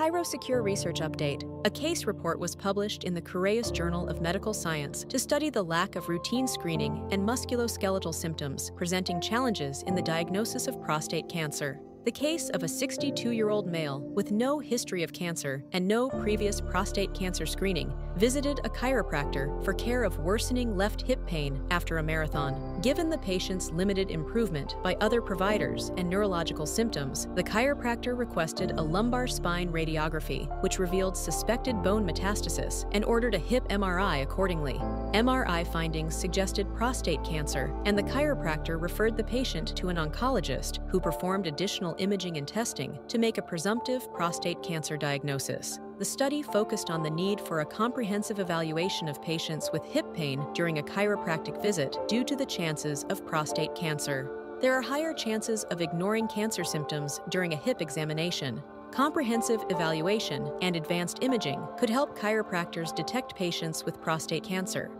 Cairo Secure Research Update. A case report was published in the Cureus Journal of Medical Science to study the lack of routine screening and musculoskeletal symptoms, presenting challenges in the diagnosis of prostate cancer. The case of a 62-year-old male with no history of cancer and no previous prostate cancer screening visited a chiropractor for care of worsening left hip pain after a marathon. Given the patient's limited improvement by other providers and neurological symptoms, the chiropractor requested a lumbar spine radiography, which revealed suspected bone metastasis, and ordered a hip MRI accordingly. MRI findings suggested prostate cancer, and the chiropractor referred the patient to an oncologist who performed additional imaging and testing to make a presumptive prostate cancer diagnosis. The study focused on the need for a comprehensive evaluation of patients with hip pain during a chiropractic visit due to the chances of prostate cancer. There are higher chances of ignoring cancer symptoms during a hip examination. Comprehensive evaluation and advanced imaging could help chiropractors detect patients with prostate cancer.